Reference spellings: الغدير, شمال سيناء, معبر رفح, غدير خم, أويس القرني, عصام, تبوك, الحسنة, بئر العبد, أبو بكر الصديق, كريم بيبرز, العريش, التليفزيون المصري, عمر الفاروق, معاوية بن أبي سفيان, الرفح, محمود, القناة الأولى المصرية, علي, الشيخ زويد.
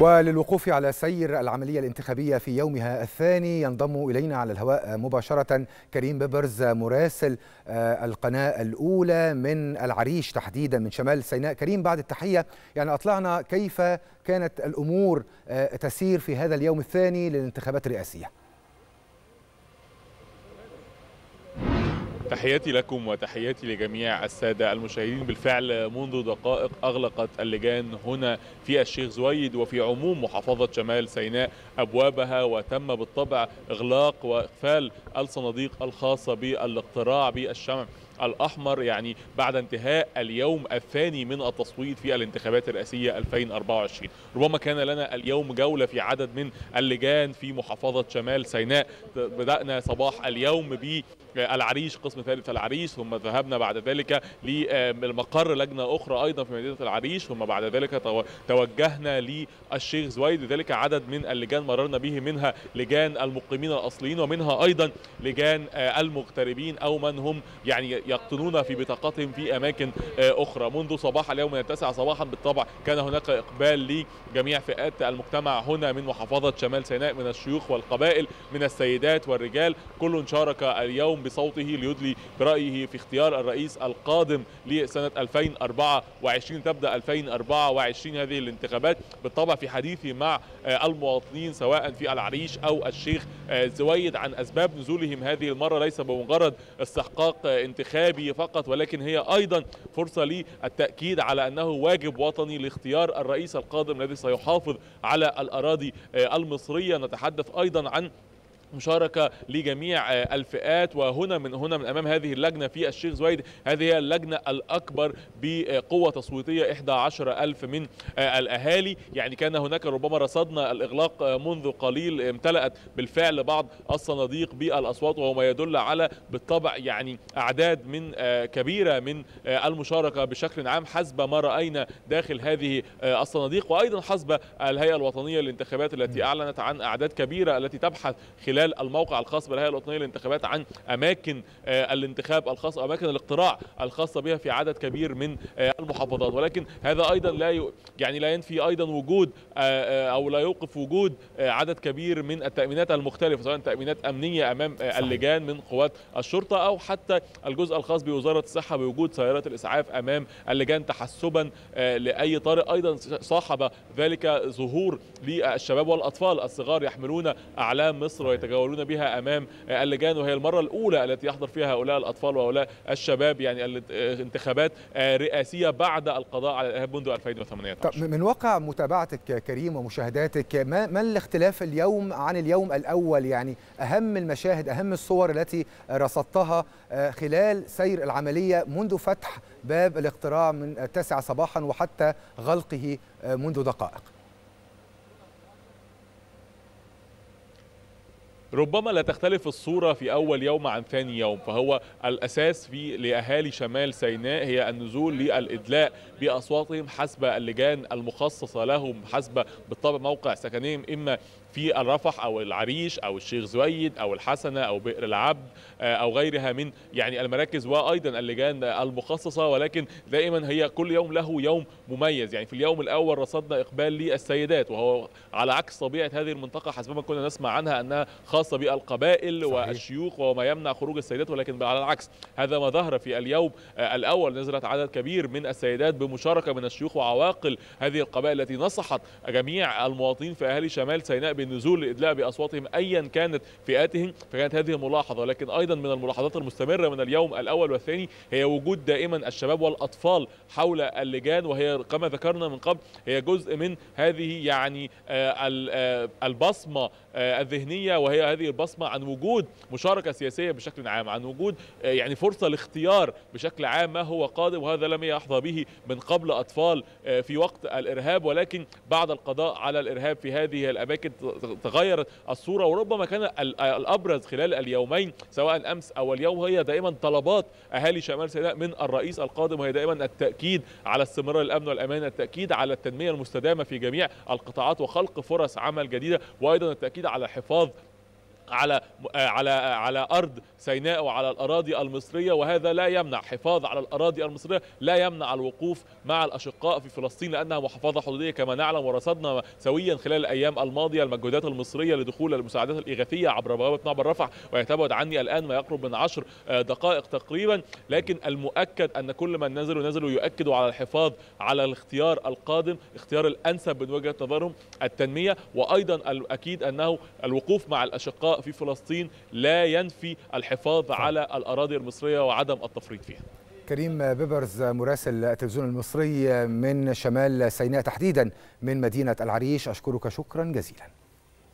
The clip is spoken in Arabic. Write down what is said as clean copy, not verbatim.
وللوقوف على سير العملية الانتخابية في يومها الثاني ينضم إلينا على الهواء مباشرة كريم بيبرز مراسل القناة الأولى من العريش تحديدا من شمال سيناء. كريم بعد التحية، يعني أطلعنا كيف كانت الأمور تسير في هذا اليوم الثاني للانتخابات الرئاسية. تحياتي لكم وتحياتي لجميع السادة المشاهدين. بالفعل منذ دقائق أغلقت اللجان هنا في الشيخ زويد وفي عموم محافظة شمال سيناء أبوابها، وتم بالطبع إغلاق وإقفال الصناديق الخاصة بالاقتراع بالشمع الأحمر يعني بعد انتهاء اليوم الثاني من التصويت في الانتخابات الرئاسية 2024. ربما كان لنا اليوم جولة في عدد من اللجان في محافظة شمال سيناء. بدأنا صباح اليوم بالعريش، قسم ثالث العريش، ثم ذهبنا بعد ذلك لمقر لجنة أخرى أيضا في مدينة العريش، ثم بعد ذلك توجهنا للشيخ زويد. لذلك عدد من اللجان مررنا به، منها لجان المقيمين الأصليين ومنها أيضا لجان المغتربين أو من هم يعني يقطنون في بطاقاتهم في أماكن أخرى. منذ صباح اليوم من 9 صباحا بالطبع كان هناك إقبال لجميع فئات المجتمع هنا من محافظة شمال سيناء، من الشيوخ والقبائل، من السيدات والرجال، كل شارك اليوم بصوته ليدلي برأيه في اختيار الرئيس القادم لسنة 2024. تبدأ 2024 هذه الانتخابات بالطبع. في حديثي مع المواطنين سواء في العريش أو الشيخ زويد عن أسباب نزولهم هذه المرة، ليس بمجرد استحقاق انتخابي فقط، ولكن هي أيضا فرصة للتأكيد على أنه واجب وطني لاختيار الرئيس القادم الذي سيحافظ على الأراضي المصرية. نتحدث أيضا عن مشاركة لجميع الفئات، وهنا من أمام هذه اللجنة في الشيخ زويد، هذه هي اللجنة الأكبر بقوة تصويتية، 11,000 من الأهالي. يعني كان هناك ربما رصدنا الإغلاق منذ قليل، امتلأت بالفعل بعض الصناديق بالأصوات، وهو ما يدل على بالطبع يعني أعداد من كبيرة من المشاركة بشكل عام حسب ما رأينا داخل هذه الصناديق، وأيضا حسب الهيئة الوطنية للانتخابات التي أعلنت عن أعداد كبيرة التي تبحث خلال الموقع الخاص بالهيئة الوطنية للانتخابات عن أماكن الانتخاب الخاصة، أماكن الاقتراع الخاصة بها في عدد كبير من المحافظات. ولكن هذا أيضا لا ينفي أيضا وجود أو لا يوقف وجود عدد كبير من التأمينات المختلفة، سواء تأمينات أمنية أمام اللجان من قوات الشرطة أو حتى الجزء الخاص بوزارة الصحة بوجود سيارات الإسعاف أمام اللجان تحسبا لأي طارئ. أيضا صاحب ذلك ظهور للشباب والأطفال الصغار يحملون أعلام مصر يتجولون بها امام اللجان، وهي المره الاولى التي يحضر فيها هؤلاء الاطفال وهؤلاء الشباب يعني انتخابات رئاسيه بعد القضاء على الارهاب منذ 2018. طب من واقع متابعتك كريم ومشاهداتك، ما الاختلاف اليوم عن اليوم الاول؟ يعني اهم المشاهد، اهم الصور التي رصدتها خلال سير العمليه منذ فتح باب الاقتراع من 9 صباحا وحتى غلقه منذ دقائق. ربما لا تختلف الصورة في أول يوم عن ثاني يوم، فهو الأساس لأهالي شمال سيناء هي النزول للإدلاء بأصواتهم حسب اللجان المخصصة لهم حسب بالطبع موقع سكنهم، إما في الرفح أو العريش أو الشيخ زويد أو الحسنة أو بئر العبد أو غيرها من يعني المراكز، وأيضا اللجان المخصصة. ولكن دائما هي كل يوم له يوم مميز. يعني في اليوم الأول رصدنا إقبال للسيدات، وهو على عكس طبيعة هذه المنطقة حسبما كنا نسمع عنها أنها خاصة بالقبائل والشيوخ وما يمنع خروج السيدات، ولكن على العكس هذا ما ظهر في اليوم الأول. نزلت عدد كبير من السيدات بمشاركة من الشيوخ وعواقل هذه القبائل التي نصحت جميع المواطنين في أهالي شمال سيناء بالنزول لإدلاء بأصواتهم أيا كانت فئاتهم. فكانت هذه الملاحظة. ولكن أيضا من الملاحظات المستمرة من اليوم الأول والثاني هي وجود دائما الشباب والأطفال حول اللجان، وهي كما ذكرنا من قبل هي جزء من هذه يعني البصمة الذهنية، وهي هذه البصمة عن وجود مشاركة سياسية بشكل عام، عن وجود يعني فرصة لاختيار بشكل عام ما هو قادم. وهذا لم يحظى به من قبل أطفال في وقت الإرهاب، ولكن بعد القضاء على الإرهاب في هذه الأماكن تغيرت الصورة. وربما كان الأبرز خلال اليومين سواء أمس أو اليوم هي دائما طلبات أهالي شمال سيناء من الرئيس القادم، وهي دائما التأكيد على استمرار الأمن والأمان، التأكيد على التنمية المستدامة في جميع القطاعات وخلق فرص عمل جديدة، وأيضا التأكيد على الحفاظ على أرض سيناء وعلى الأراضي المصرية، وهذا لا يمنع، حفاظ على الأراضي المصرية لا يمنع الوقوف مع الأشقاء في فلسطين لأنها محافظة حدودية كما نعلم. ورصدنا سويا خلال الأيام الماضية المجهودات المصرية لدخول المساعدات الإغاثية عبر بوابة معبر رفح، ويتبعد عني الآن ما يقرب من 10 دقائق تقريبا، لكن المؤكد أن كل من نزلوا يؤكدوا على الحفاظ على الاختيار القادم، اختيار الأنسب من وجهة نظرهم التنمية، وأيضا الأكيد أنه الوقوف مع الأشقاء في فلسطين لا ينفي الحفاظ على الأراضي المصرية وعدم التفريط فيها. كريم بيبرز مراسل التلفزيون المصري من شمال سيناء تحديدا من مدينة العريش، أشكرك شكرا جزيلا.